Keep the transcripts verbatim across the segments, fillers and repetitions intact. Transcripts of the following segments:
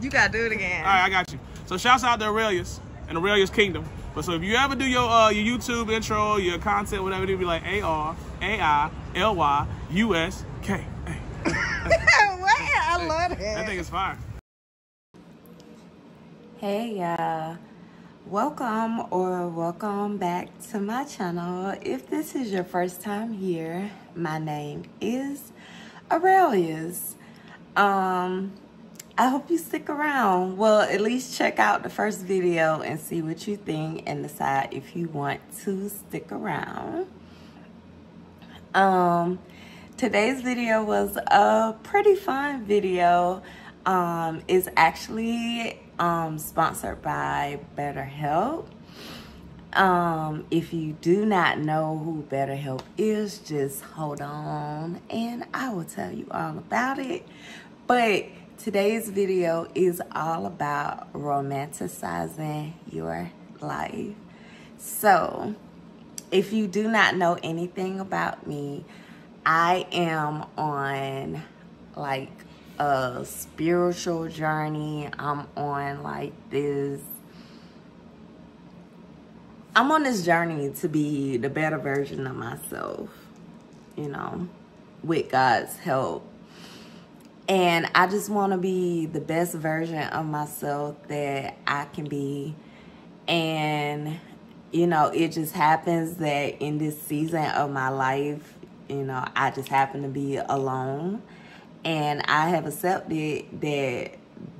You gotta do it again. All right, I got you. So shouts out to Arailyus and Arailyus Kingdom. But so if you ever do your uh, your YouTube intro, your content, whatever, it'll be like A R A I L Y U S K. Wow, I love that. That thing is fire. Hey y'all, welcome or welcome back to my channel. If this is your first time here, my name is Arailyus. Um. I hope you stick around. Well, at least check out the first video and see what you think and decide if you want to stick around. Um, today's video was a pretty fun video. Um, it's actually um, sponsored by BetterHelp. Um, if you do not know who BetterHelp is, just hold on and I will tell you all about it. But today's video is all about romanticizing your life. So, if you do not know anything about me, I am on like a spiritual journey. I'm on like this, I'm on this journey to be the better version of myself, you know, with God's help. And I just want to be the best version of myself that I can be. And, you know, it just happens that in this season of my life, you know, I just happen to be alone. And I have accepted that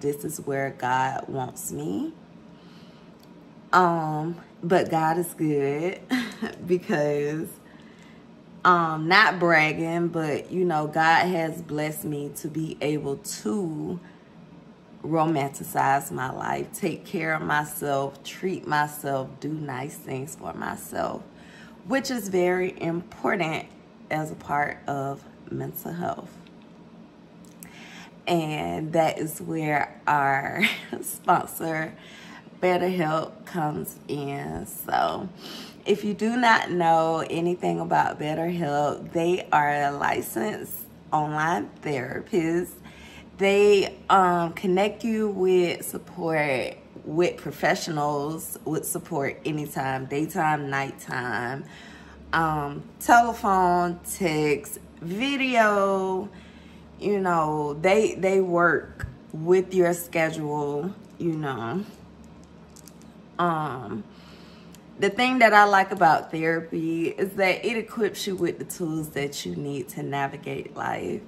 this is where God wants me. Um, but God is good because... Um, not bragging, but, you know, God has blessed me to be able to romanticize my life, take care of myself, treat myself, do nice things for myself, which is very important as a part of mental health. And that is where our sponsor, BetterHelp, comes in. So... if you do not know anything about BetterHelp, they are licensed online therapists. They um, connect you with support, with professionals, with support anytime, daytime, nighttime, um, telephone, text, video. You know, they, they work with your schedule, you know. Um... The thing that I like about therapy is that it equips you with the tools that you need to navigate life.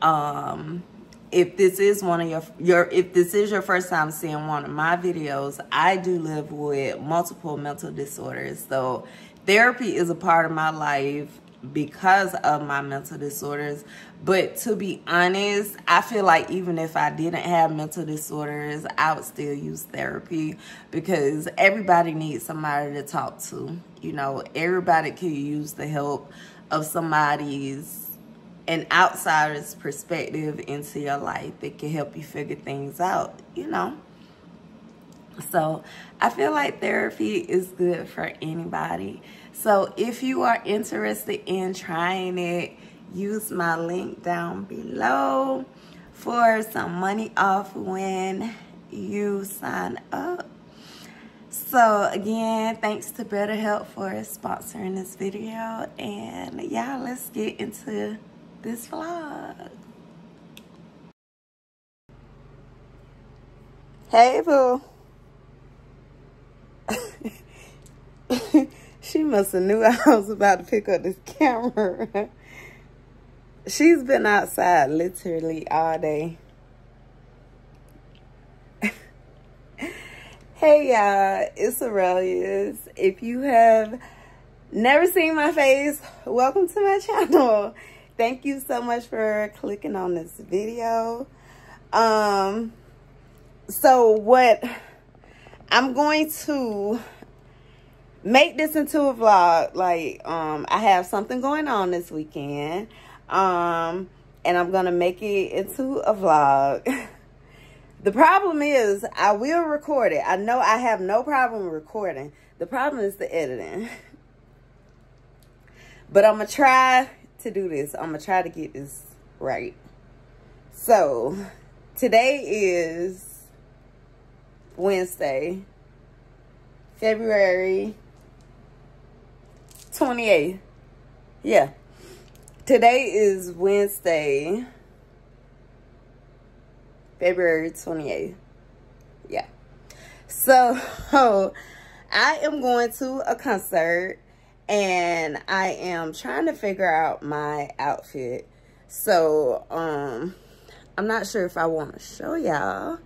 Um, if this is one of your, your, if this is your first time seeing one of my videos, I do live with multiple mental disorders. So therapy is a part of my life because of my mental disorders. But to be honest, I feel like even if I didn't have mental disorders, I would still use therapy because everybody needs somebody to talk to. You know, everybody can use the help of somebody's, an outsider's perspective into your life that can help you figure things out, you know. So I feel like therapy is good for anybody. So if you are interested in trying it, use my link down below for some money off when you sign up. So again, thanks to BetterHelp for sponsoring this video. And yeah, let's get into this vlog. Hey, boo. She must have knew I was about to pick up this camera. She's been outside literally all day. Hey y'all, it's Arailyus. If you have never seen my face, welcome to my channel. Thank you so much for clicking on this video. Um, so what I'm going to... make this into a vlog. Like, um, I have something going on this weekend. Um, and I'm going to make it into a vlog. The problem is, I will record it. I know I have no problem recording. The problem is the editing. But I'm going to try to do this. I'm going to try to get this right. So, Today is Wednesday, February twenty-eighth. Yeah. Today is Wednesday, February twenty-eighth. Yeah. So, oh, I am going to a concert and I am trying to figure out my outfit. So, um, I'm not sure if I want to show y'all,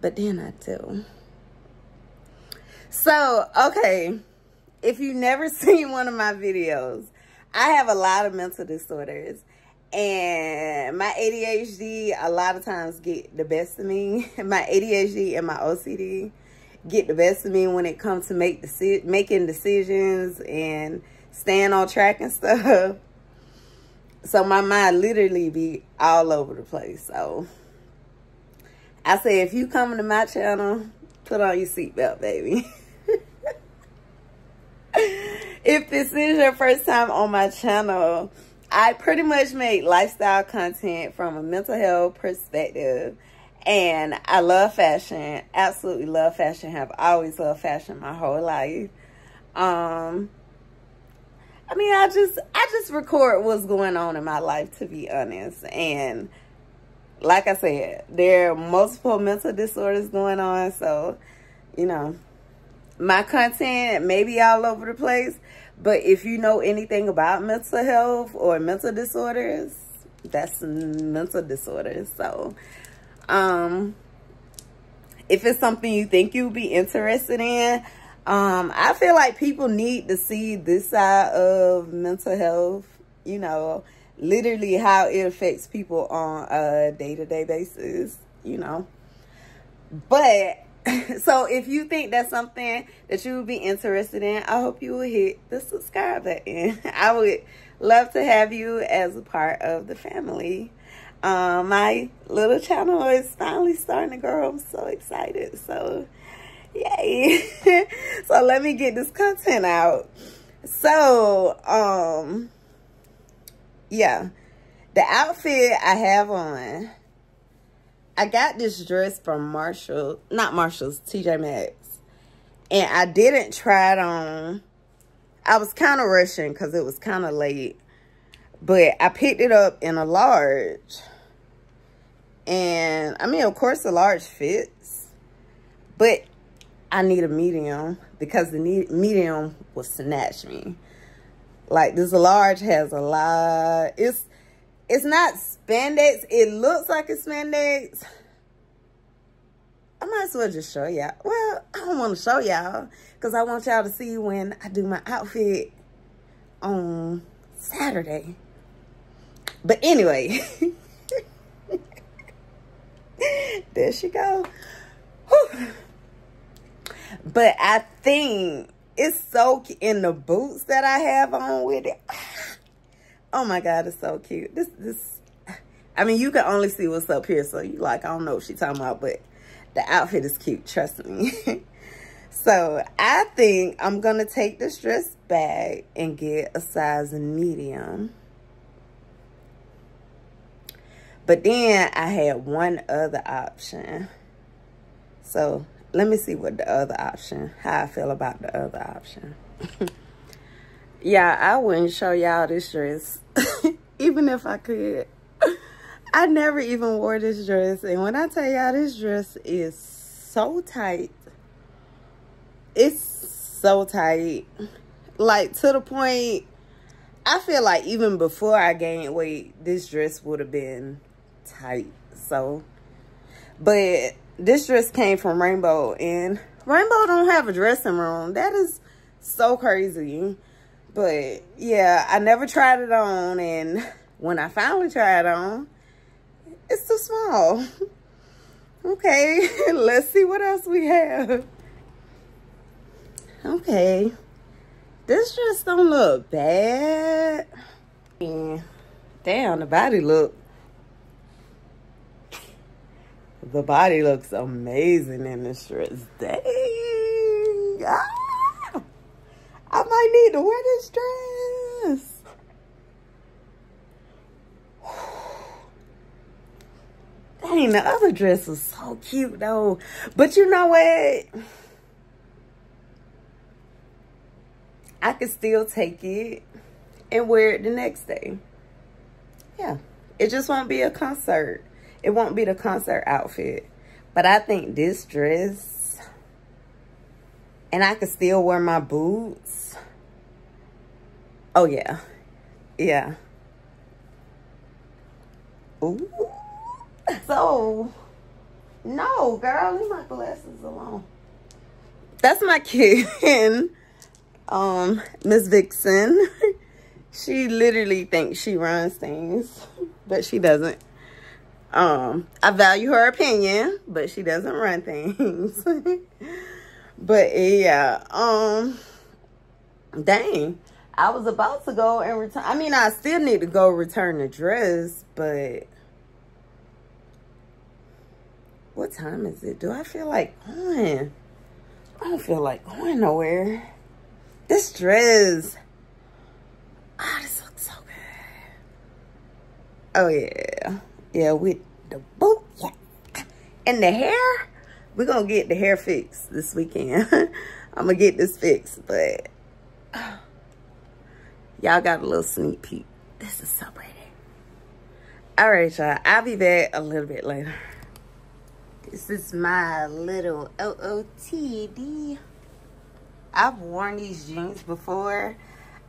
but then I do. So, okay. If you've never seen one of my videos, I have a lot of mental disorders. And my A D H D a lot of times get the best of me. My A D H D and my O C D get the best of me when it comes to make deci- making decisions and staying on track and stuff. So my mind literally be all over the place. So I say, if you coming to my channel, put on your seatbelt, baby. If this is your first time on my channel, I pretty much make lifestyle content from a mental health perspective, and I love fashion, absolutely love fashion, have always loved fashion my whole life. Um, I mean, I just, I just record what's going on in my life, to be honest, and like I said, there are multiple mental disorders going on, so, you know, my content may be all over the place. But if you know anything about mental health or mental disorders, that's mental disorders. So, um, if it's something you think you'll be interested in, um, I feel like people need to see this side of mental health, you know, literally how it affects people on a day-to-day basis, you know. But so if you think that's something that you would be interested in, I hope you will hit the subscribe button. I would love to have you as a part of the family. Um, my little channel is finally starting to grow. I'm so excited. So, yay. So let me get this content out. So, um, yeah. The outfit I have on, I got this dress from Marshall, not Marshall's, T J Maxx. And I didn't try it on. I was kind of rushing because it was kind of late. But I picked it up in a large. And, I mean, of course the large fits. But I need a medium because the medium will snatch me. Like, this large has a lot. It's... It's not spandex. It looks like it's spandex. I might as well just show y'all. Well, I don't want to show y'all because I want y'all to see when I do my outfit on Saturday. But anyway. There she go. Whew. But I think it's so cute in the boots that I have on with it. Oh my God, it's so cute. This, this, I mean, you can only see what's up here. So you like, I don't know what she's talking about, but the outfit is cute. Trust me. So I think I'm going to take this dress back and get a size medium. But then I had one other option. So let me see what the other option, how I feel about the other option. Yeah, I wouldn't show y'all this dress, even if I could. I never even wore this dress. And when I tell y'all, this dress is so tight. It's so tight. Like, to the point, I feel like even before I gained weight, this dress would have been tight. So, but this dress came from Rainbow. And Rainbow don't have a dressing room. That is so crazy. But, yeah, I never tried it on, and when I finally tried it on, it's too small. Okay, let's see what else we have. Okay, this dress don't look bad. And damn, the body look. The body looks amazing in this dress. Dang, ah! I might need to wear this dress. Dang, the other dress was so cute though. But you know what? I could still take it and wear it the next day. Yeah. It just won't be a concert. It won't be the concert outfit. But I think this dress, and I could still wear my boots. Oh, yeah. Yeah. Ooh. So, no, girl, leave my glasses alone. That's my kid. Um, Miss Vixen. She literally thinks she runs things, but she doesn't. Um, I value her opinion, but she doesn't run things. But yeah, um, dang, I was about to go and return. I mean, I still need to go return the dress, but what time is it? Do I feel like going? I don't feel like going nowhere. This dress, oh, this looks so good. Oh, yeah. Yeah, with the boot. Yeah. And the hair. We're going to get the hair fixed this weekend. I'm going to get this fixed. But uh, y'all got a little sneak peek. This is so pretty. All right, y'all. I'll be back a little bit later. This is my little O O T D. I've worn these jeans before.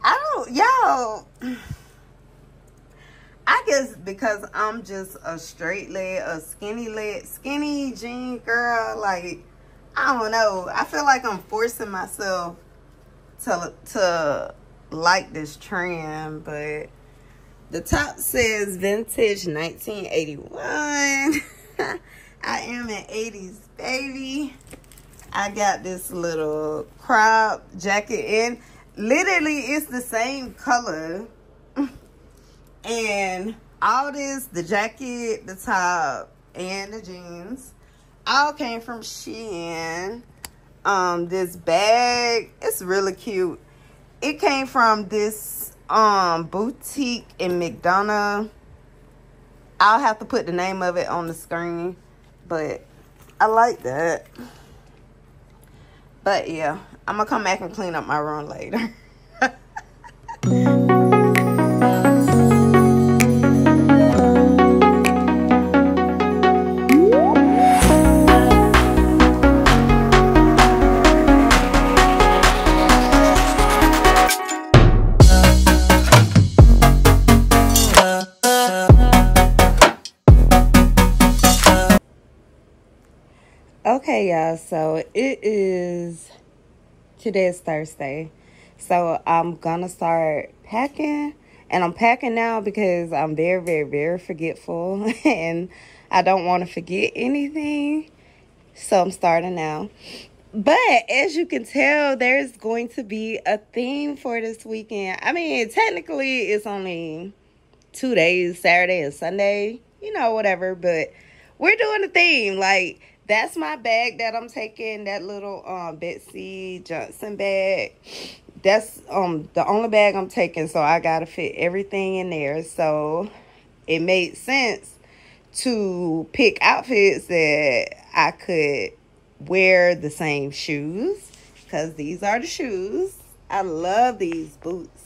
I don't, y'all, I guess because I'm just a straight leg, a skinny leg, skinny jean girl, like, I don't know. I feel like I'm forcing myself to, to like this trend, but the top says vintage nineteen eighty-one. I am an eighties baby. I got this little crop jacket in. Literally, it's the same color. And all this, the jacket, the top, and the jeans, all came from Shein. Um, this bag, it's really cute. It came from this um, boutique in McDonough. I'll have to put the name of it on the screen. But I like that. But yeah, I'm gonna come back and clean up my room later. Okay, y'all, so it is, today is Thursday, so I'm gonna start packing, and I'm packing now because I'm very, very, very forgetful, and I don't want to forget anything, so I'm starting now. But as you can tell, there's going to be a theme for this weekend. I mean, technically, it's only two days, Saturday and Sunday, you know, whatever, but we're doing a theme, like, that's my bag that I'm taking, that little um, Betsy Johnson bag. That's um the only bag I'm taking, so I got to fit everything in there. So it made sense to pick outfits that I could wear the same shoes, because these are the shoes. I love these boots.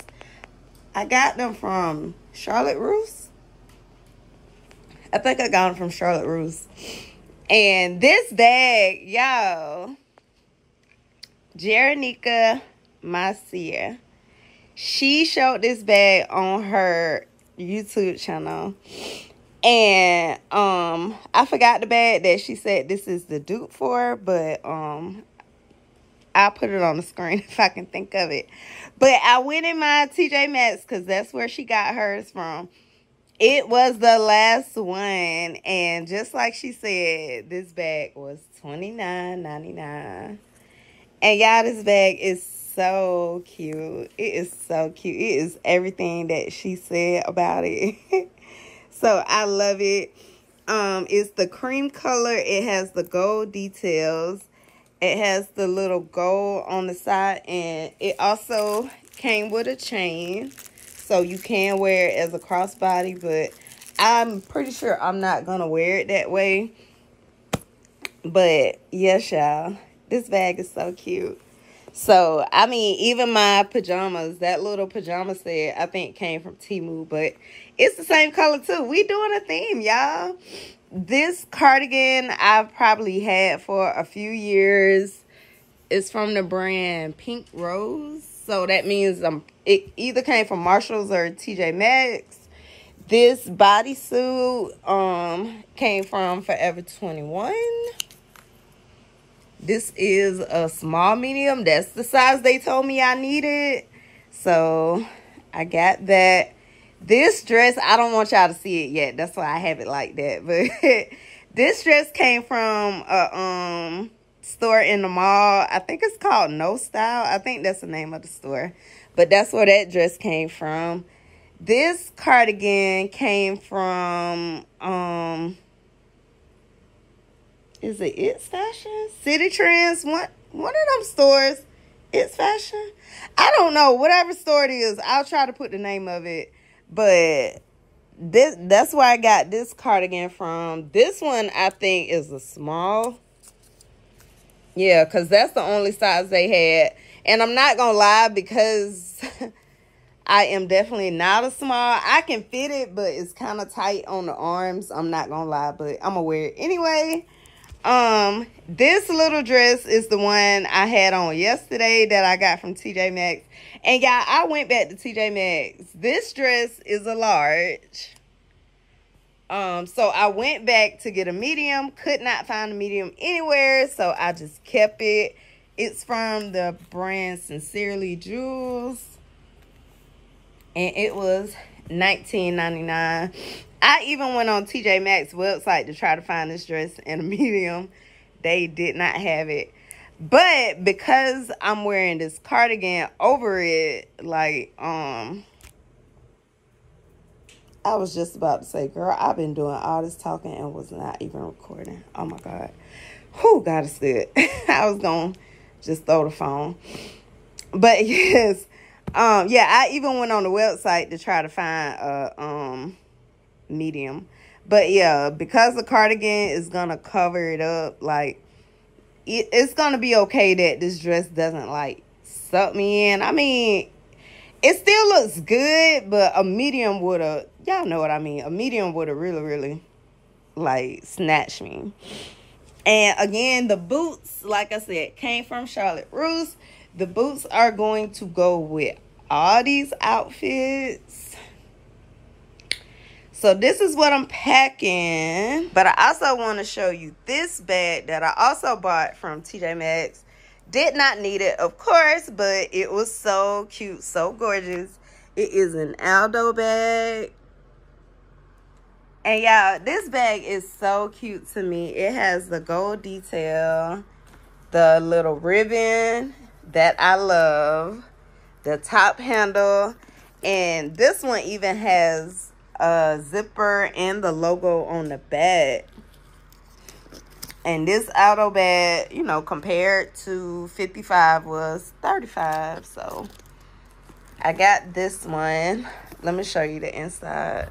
I got them from Charlotte Russe. I think I got them from Charlotte Russe. And this bag, y'all, Jeronica Macia, she showed this bag on her YouTube channel. And um, I forgot the bag that she said this is the dupe for, but um, I'll put it on the screen if I can think of it. But I went in my T J Maxx because that's where she got hers from. It was the last one, and just like she said, this bag was twenty-nine ninety-nine. And y'all, this bag is so cute. It is so cute. It is everything that she said about it. So I love it. Um, it's the cream color. It has the gold details. It has the little gold on the side, and it also came with a chain. So you can wear it as a crossbody, but I'm pretty sure I'm not gonna wear it that way. But yes, y'all, this bag is so cute. So, I mean, even my pajamas, that little pajama set, I think came from Timu, but it's the same color too. We doing a theme, y'all. This cardigan I've probably had for a few years. It's from the brand Pink Rose. So that means um, it either came from Marshalls or T J Maxx. This bodysuit um, came from Forever twenty-one. This is a small medium. That's the size they told me I needed. So I got that. This dress, I don't want y'all to see it yet. That's why I have it like that. But this dress came from a um, store in the mall. I think it's called No Style. I think that's the name of the store. But that's where that dress came from. This cardigan came from... Um, Is it It's Fashion? City Trends? One, one of them stores. It's Fashion? I don't know. Whatever store it is, I'll try to put the name of it. But this that's where I got this cardigan from. This one, I think, is a small. Yeah, because that's the only size they had. And I'm not going to lie, because I am definitely not a small. I can fit it, but it's kind of tight on the arms. I'm not going to lie, but I'm going to wear it anyway. Um, this little dress is the one I had on yesterday that I got from T J Maxx. And y'all, I went back to T J Maxx. This dress is a large. Um, so I went back to get a medium. Could not find a medium anywhere, so I just kept it. It's from the brand Sincerely Jules. And it was nineteen ninety-nine. I even went on T J Maxx website to try to find this dress in a medium. They did not have it. But because I'm wearing this cardigan over it, like, um, I was just about to say, girl, I've been doing all this talking and was not even recording. Oh, my God. Whew, God is good. I was going to just throw the phone. But, yes. Um, yeah, I even went on the website to try to find a, um... medium. But yeah, because the cardigan is gonna cover it up, like it, it's gonna be okay that this dress doesn't like suck me in. I mean, it still looks good, but a medium would have, y'all know what I mean, a medium would have really really like snatched me. And again, the boots, like I said, came from Charlotte Russe. The boots are going to go with all these outfits. So this is what I'm packing. But I also want to show you this bag that I also bought from T J Maxx. Did not need it, of course, but it was so cute, so gorgeous. It is an Aldo bag. And y'all, this bag is so cute to me. It has the gold detail, the little ribbon that I love, the top handle, and this one even has a zipper and the logo on the bag. And this Aldo bag, you know, compared to fifty-five was thirty-five. So I got this one. Let me show you the inside.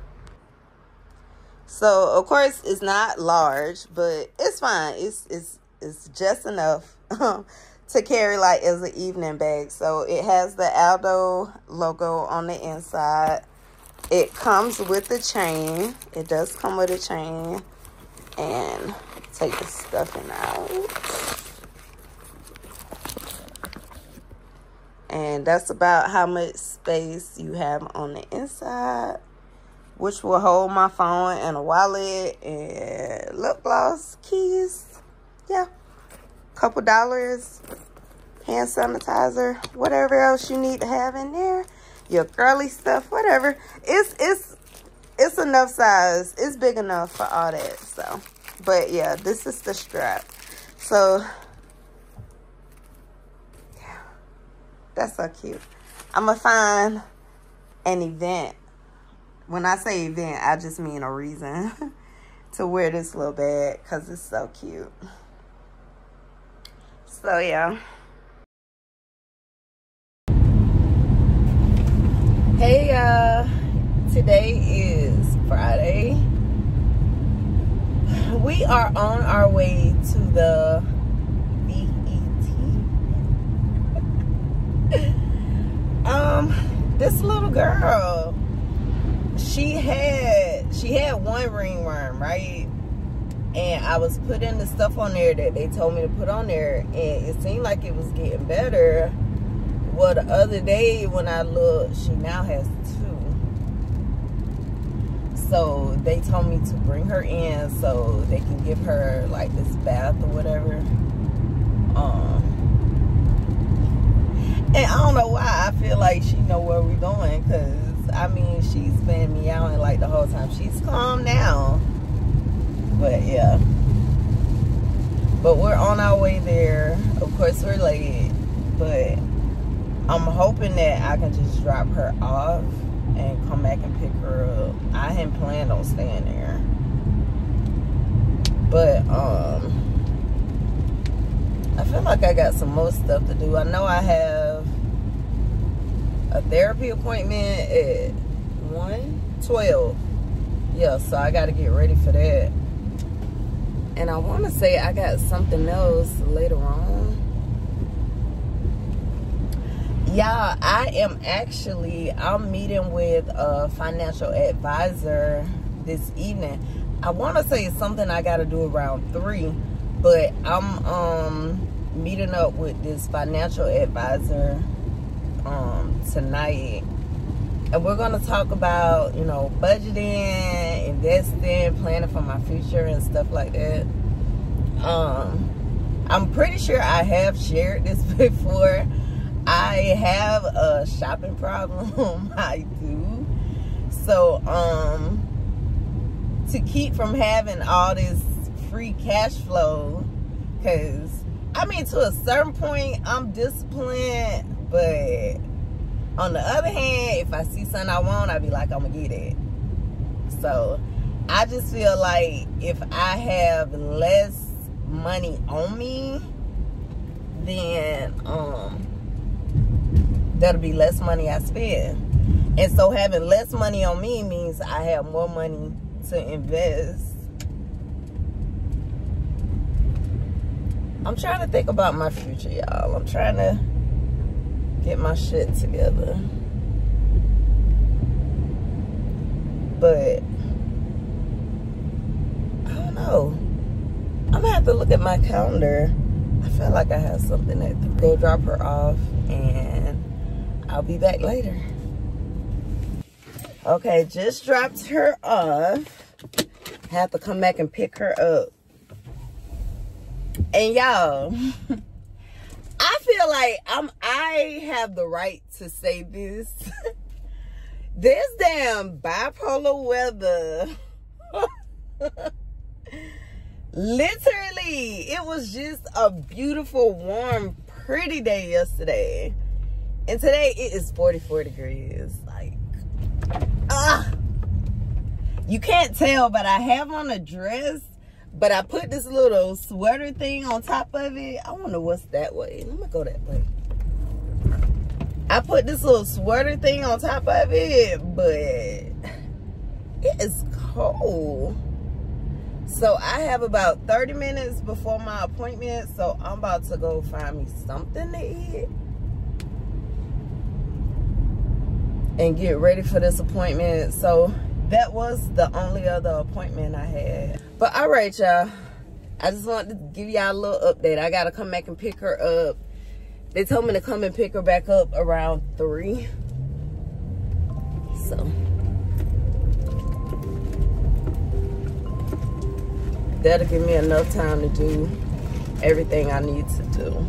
So of course it's not large, but it's fine. It's it's it's just enough to carry like as an evening bag. So it has the Aldo logo on the inside. It comes with a chain. It does come with a chain. And take the stuffing out. And that's about how much space you have on the inside, which will hold my phone and a wallet and lip gloss, keys. Yeah. Couple dollars. Hand sanitizer. Whatever else you need to have in there. Your girly stuff, whatever. It's it's it's enough size. It's big enough for all that. So, but yeah, this is the strap. So, yeah, that's so cute. I'm gonna find an event. When I say event, I just mean a reason to wear this little bag because it's so cute. So yeah. Hey y'all, uh, Today is Friday. We are on our way to the B E T. um, this little girl, she had she had one ringworm, right? And I was putting the stuff on there that they told me to put on there, and it seemed like it was getting better. Well, the other day when I looked, she now has two. So they told me to bring her in so they can give her like this bath or whatever. Um, and I don't know why I feel like she know where we're going, because I mean she's been meowing like the whole time. She's calm now, but yeah. But we're on our way there. Of course we're late, but I'm hoping that I can just drop her off and come back and pick her up. I hadn't planned on staying there. But, um, I feel like I got some more stuff to do. I know I have a therapy appointment at one twelve. Yeah, so I got to get ready for that. And I want to say I got something else later on. Y'all, I am actually, I'm meeting with a financial advisor this evening. I want to say it's something I got to do around three, but I'm um, meeting up with this financial advisor um, tonight. And we're going to talk about, you know, budgeting, investing, planning for my future and stuff like that. Um, I'm pretty sure I have shared this before. I have a shopping problem. I do. So, um, to keep from having all this free cash flow, because, I mean, to a certain point, I'm disciplined, but on the other hand, if I see something I want, I be like, I'm going to get it. So, I just feel like if I have less money on me, then, um... that'll be less money I spend. And so having less money on me means I have more money to invest. I'm trying to think about my future, y'all. I'm trying to get my shit together. But, I don't know. I'm gonna have to look at my calendar. I feel like I have something that to go drop her off and I'll be back later. Okay, just dropped her off. Have to come back and pick her up. And y'all, I feel like I'm I have the right to say this. This damn bipolar weather. Literally, it was just a beautiful, warm, pretty day yesterday. And today it is forty-four degrees. Like, ah, you can't tell, but I have on a dress, but I put this little sweater thing on top of it. I wonder what's that way. Let me go that way. I put this little sweater thing on top of it, but it is cold. So I have about thirty minutes before my appointment, so I'm about to go find me something to eat and get ready for this appointment. So that was the only other appointment I had. But all right, y'all, I just wanted to give y'all a little update. I gotta come back and pick her up. They told me to come and pick her back up around three. So that'll give me enough time to do everything I need to do.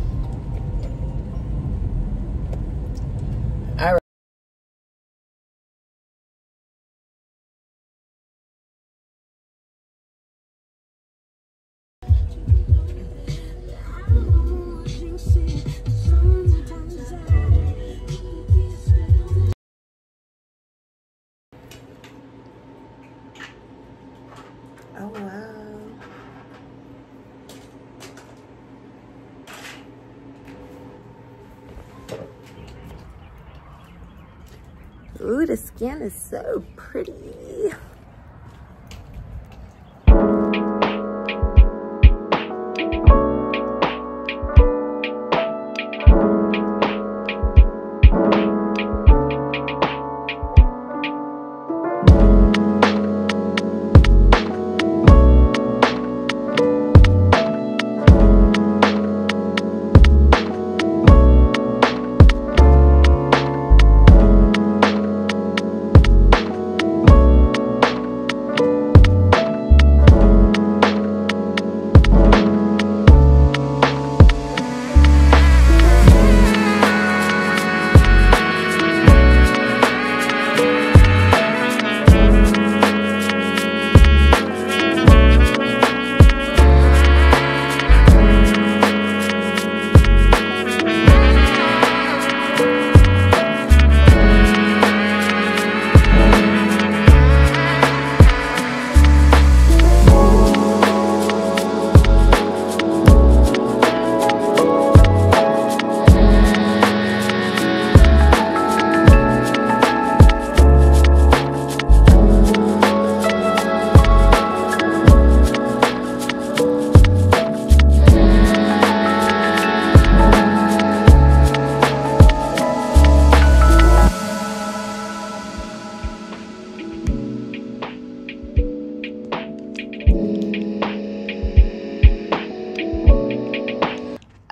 Ooh, the skin is so pretty.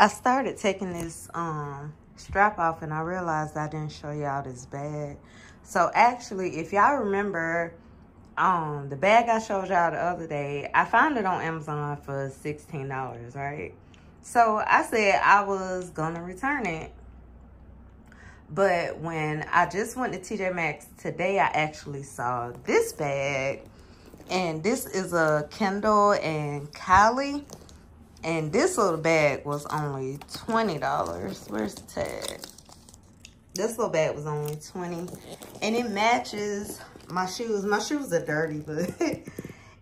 I started taking this um, strap off and I realized I didn't show y'all this bag. So actually, if y'all remember, um, the bag I showed y'all the other day, I found it on Amazon for sixteen dollars, right? So I said I was gonna return it. But when I just went to T J Maxx today, I actually saw this bag. And this is a Kendall and Kylie. And this little bag was only twenty dollars. Where's the tag? This little bag was only twenty dollars. And it matches my shoes. My shoes are dirty, but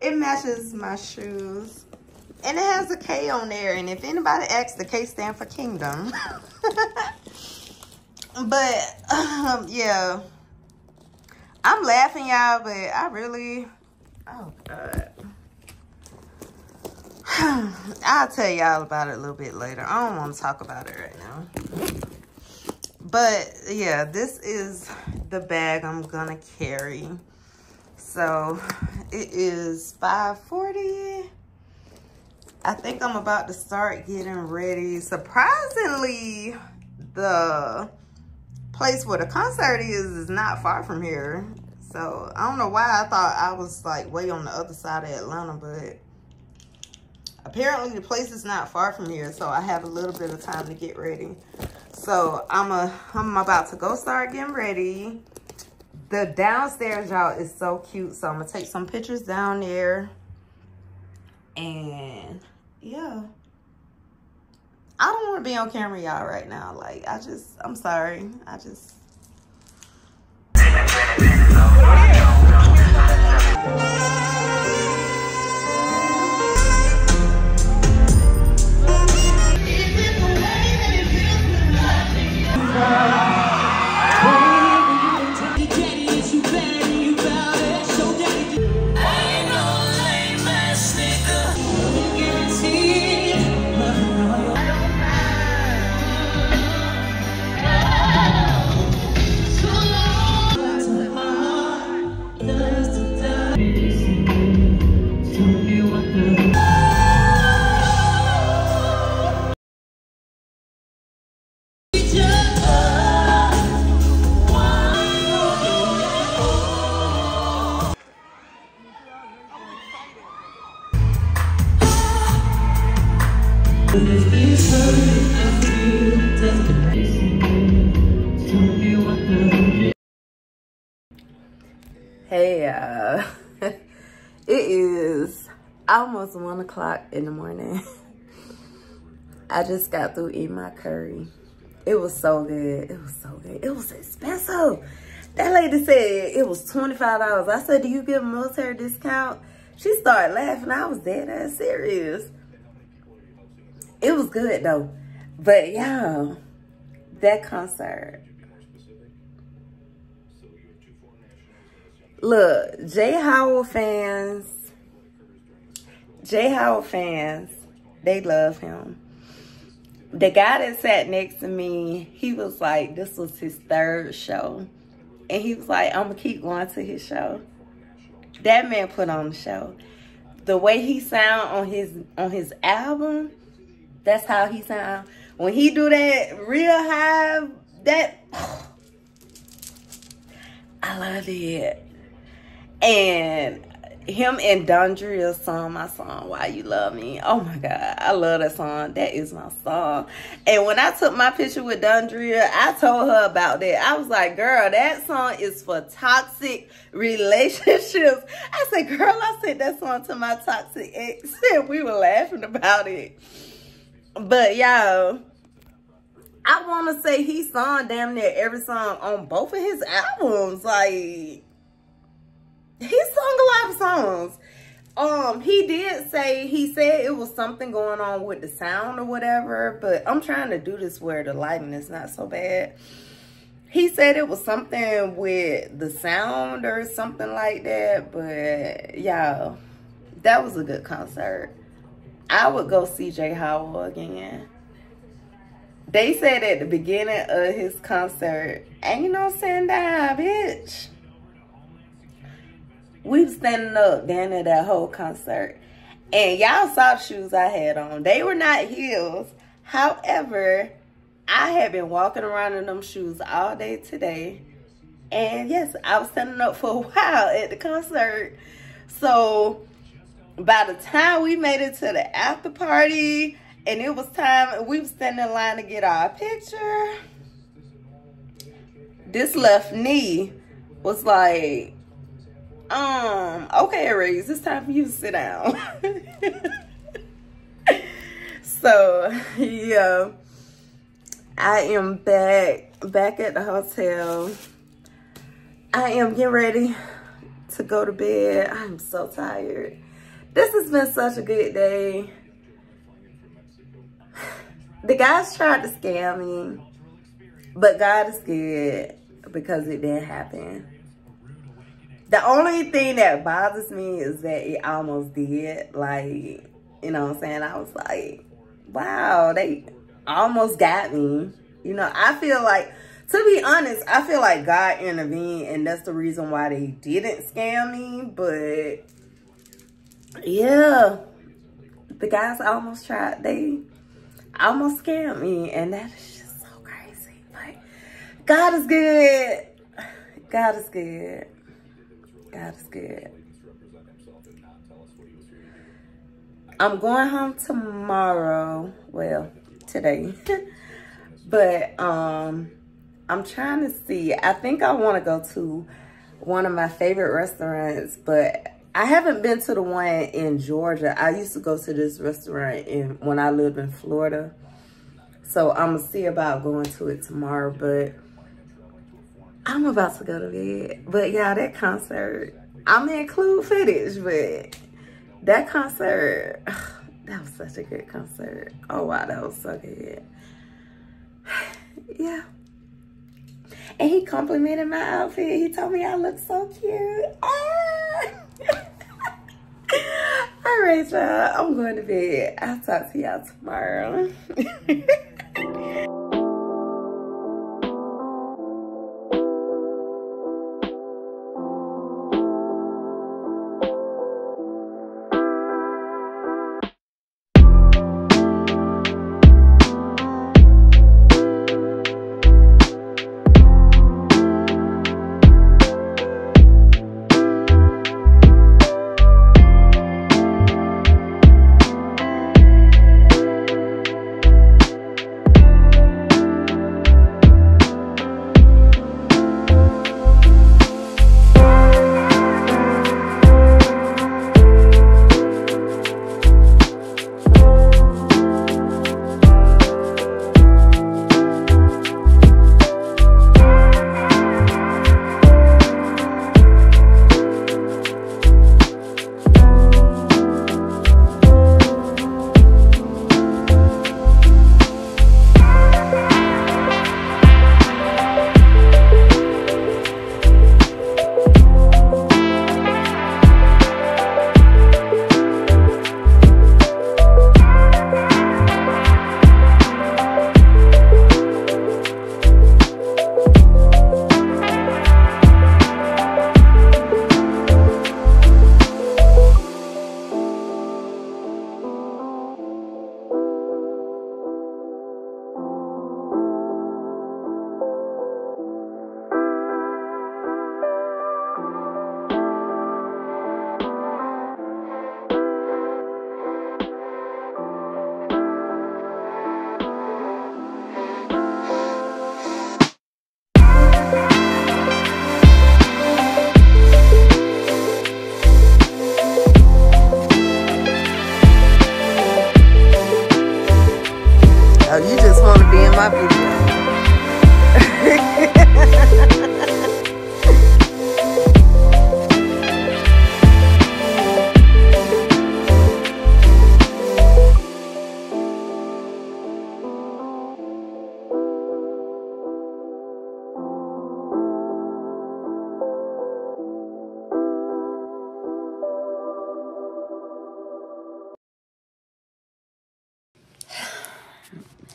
it matches my shoes. And it has a K on there. And if anybody asks, the K stand for Kingdom. But, um, yeah. I'm laughing, y'all, but I really... Oh, God. I'll tell y'all about it a little bit later. I don't want to talk about it right now. But, yeah, this is the bag I'm going to carry. So, it is five forty. I think I'm about to start getting ready. Surprisingly, the place where the concert is is not far from here. So, I don't know why I thought I was, like, way on the other side of Atlanta, but... apparently, the place is not far from here, so I have a little bit of time to get ready. So, I'm a, I'm about to go start getting ready. The downstairs, y'all, is so cute. So, I'm going to take some pictures down there. And, yeah. I don't want to be on camera, y'all, right now. Like, I just, I'm sorry. I just... Hey, uh, it is almost one o'clock in the morning. I just got through eating my curry. It was so good. It was so good. It was expensive. That lady said it was twenty-five dollars. I said, do you get a military discount? She started laughing. I was dead ass serious. It was good, though. But, y'all, that concert. Look, J. Howell fans, J. Howell fans, they love him. The guy that sat next to me, he was like, this was his third show. And he was like, I'm going to keep going to his show. That man put on the show. The way he sound on his on his album, that's how he sound. When he do that real high, that, oh, I love it. And him and Dondria's song, my song, Why You Love Me. Oh my God, I love that song. That is my song. And when I took my picture with Dondria, I told her about that. I was like, girl, that song is for toxic relationships. I said, girl, I sent that song to my toxic ex. And we were laughing about it. But y'all, I want to say he sung damn near every song on both of his albums. Like, he sung a lot of songs. Um, he did say, he said it was something going on with the sound or whatever, but I'm trying to do this where the lighting is not so bad. He said it was something with the sound or something like that, but y'all, that was a good concert. I would go see J. Howell again. They said at the beginning of his concert, ain't no send down, bitch. We was standing up down at that whole concert. And y'all saw the shoes I had on. They were not heels. However, I had been walking around in them shoes all day today. And yes, I was standing up for a while at the concert. So by the time we made it to the after party and it was time, we were standing in line to get our picture, this left knee was like, Um, okay, Arailyus, it's time for you to sit down. So, yeah, I am back, back at the hotel. I am getting ready to go to bed. I'm so tired. This has been such a good day. The guys tried to scam me, but God is good because it didn't happen. The only thing that bothers me is that it almost did. Like, you know what I'm saying? I was like, wow, they almost got me. You know, I feel like, to be honest, I feel like God intervened, and that's the reason why they didn't scam me. But, yeah, the guys almost tried. They almost scammed me, and that is just so crazy. Like, God is good. God is good. God is good. I'm going home tomorrow. Well, today. But um, I'm trying to see. I think I want to go to one of my favorite restaurants, but I haven't been to the one in Georgia. I used to go to this restaurant in when I lived in Florida. So I'm gonna see about going to it tomorrow, but I'm about to go to bed. But y'all, that concert, I'm gonna include footage, but that concert, oh, that was such a good concert. Oh wow, that was so good. Yeah. And he complimented my outfit. He told me I look so cute. Ah! All right, y'all, I'm going to bed. I'll talk to y'all tomorrow. Oh, you just want to be in my video.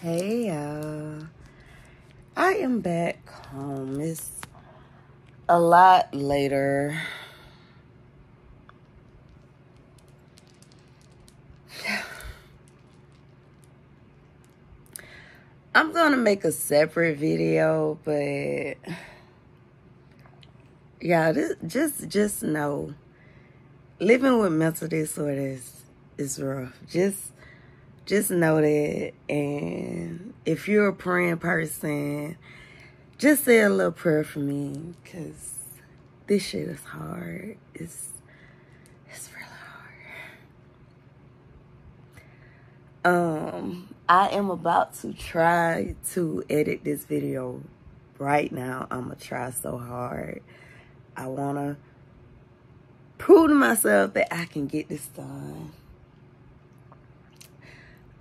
Hey y'all, I am back home. It's a lot later. I'm gonna make a separate video, but yeah, this, just just know living with mental disorder is, is rough. Just Just know that, and if you're a praying person, just say a little prayer for me, because this shit is hard. It's, it's really hard. Um, I am about to try to edit this video right now. I'm going to try so hard. I want to prove to myself that I can get this done.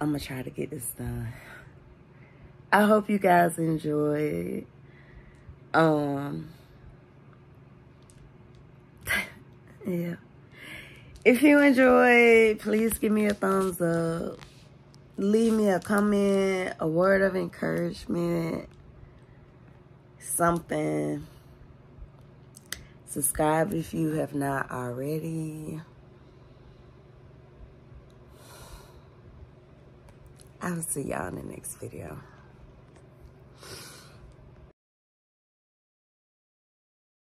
I'm gonna try to get this done. I hope you guys enjoyed. Um, yeah. If you enjoyed, please give me a thumbs up. Leave me a comment, a word of encouragement, something. Subscribe if you have not already. I will see y'all in the next video.